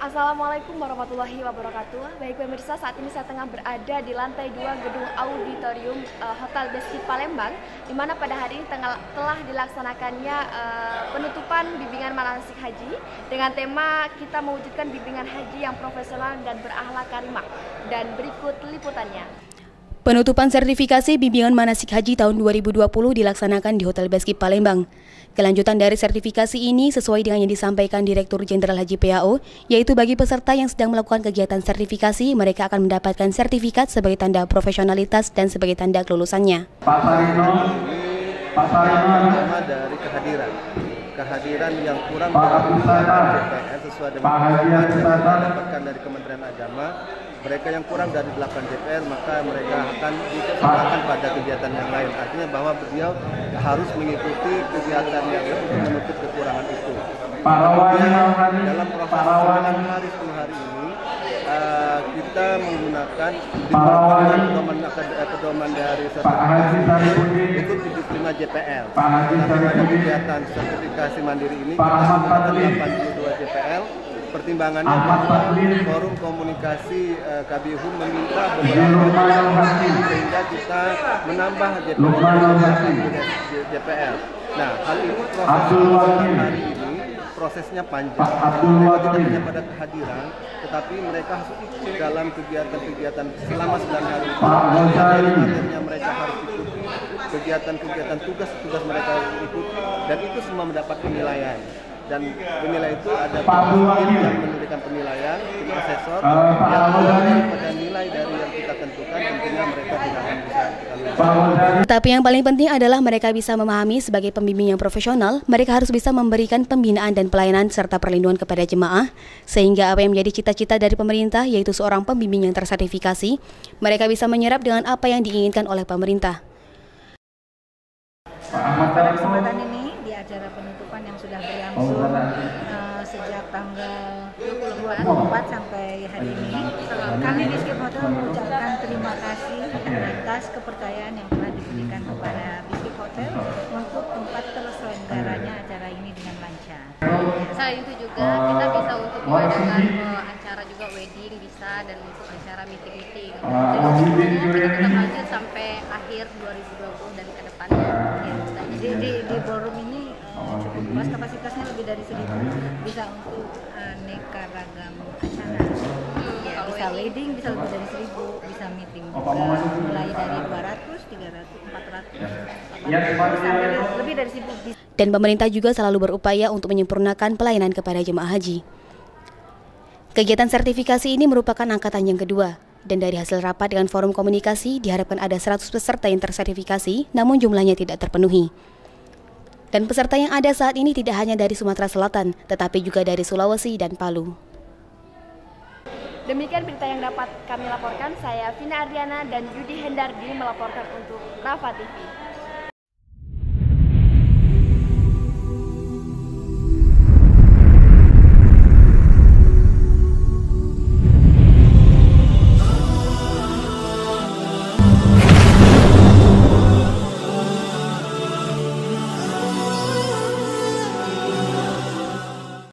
Assalamualaikum warahmatullahi wabarakatuh. Baik pemirsa, saat ini saya tengah berada di lantai 2 gedung auditorium Hotel Best Skip Palembang, di mana pada hari ini telah dilaksanakannya penutupan bimbingan manasik haji dengan tema kita mewujudkan bimbingan haji yang profesional dan berakhlak karimah. Dan berikut liputannya. Penutupan sertifikasi bimbingan manasik haji tahun 2020 dilaksanakan di Hotel Best Skip Palembang. Kelanjutan dari sertifikasi ini sesuai dengan yang disampaikan Direktur Jenderal Haji PAU, yaitu bagi peserta yang sedang melakukan kegiatan sertifikasi, mereka akan mendapatkan sertifikat sebagai tanda profesionalitas dan sebagai tanda kelulusannya. Pak Sarino dari kehadiran yang kurang dari DPR sesuai dengan yang didapatkan dari Kementerian Agama. Mereka yang kurang dari 8 DPR, maka mereka akan ditempatkan pada kegiatan yang lain. Artinya bahwa beliau harus mengikuti kegiatan yang lain untuk menutup kekurangan itu. Kemudian, dalam proses hari ini, kita menggunakan pedoman dari sertifikasi itu 75 JPL. Pada kegiatan sertifikasi mandiri ini, kita menggunakan 82 JPL. Pertimbangannya forum komunikasi KBHU meminta beberapa sehingga kita menambah JPL. Nah, hal ini proses hari ini prosesnya panjang. Mereka tidak hanya pada kehadiran, tetapi mereka harus ikut dalam kegiatan-kegiatan selama 9 hari. Akhirnya mereka harus ikuti kegiatan-kegiatan tugas-tugas mereka harus ikuti, dan itu semua mendapat penilaian. Dan penilaian itu ada yang memberikan penilaian, asesor yang menilai pada nilai dari yang kita tentukan, tentunya mereka tidak akan bisa. Tapi yang paling penting adalah mereka bisa memahami sebagai pembimbing yang profesional, mereka harus bisa memberikan pembinaan dan pelayanan serta perlindungan kepada jemaah, sehingga apa yang menjadi cita-cita dari pemerintah, yaitu seorang pembimbing yang tersertifikasi, mereka bisa menyerap dengan apa yang diinginkan oleh pemerintah. Pada kesempatan ini, di acara penutupan yang sudah berlangsung sejak tanggal 24 sampai hari ini, kami di Skip Hotel mengucapkan terima kasih atas kepercayaan yang telah diberikan kepada Skip Hotel untuk tempat terselenggaranya acara ini dengan lancar. Selain itu juga kita bisa untuk mengadakan acara juga wedding bisa, dan untuk acara meeting-meeting. Kita lanjut sampai akhir 2020 dan ke depannya. Di ballroom ini cukup luas, kapasitasnya lebih dari 1000, bisa untuk aneka ragam acara. Bisa wedding, bisa lebih dari 1000, bisa meeting juga, mulai dari 200, 300, 400, 800, sampai lebih dari 1000. Dan pemerintah juga selalu berupaya untuk menyempurnakan pelayanan kepada jemaah haji. Kegiatan sertifikasi ini merupakan angkatan yang kedua. Dan dari hasil rapat dengan forum komunikasi, diharapkan ada 100 peserta yang tersertifikasi, namun jumlahnya tidak terpenuhi. Dan peserta yang ada saat ini tidak hanya dari Sumatera Selatan, tetapi juga dari Sulawesi dan Palu. Demikian berita yang dapat kami laporkan. Saya Vina Ariana dan Judy Hendardi melaporkan untuk RAFA TV.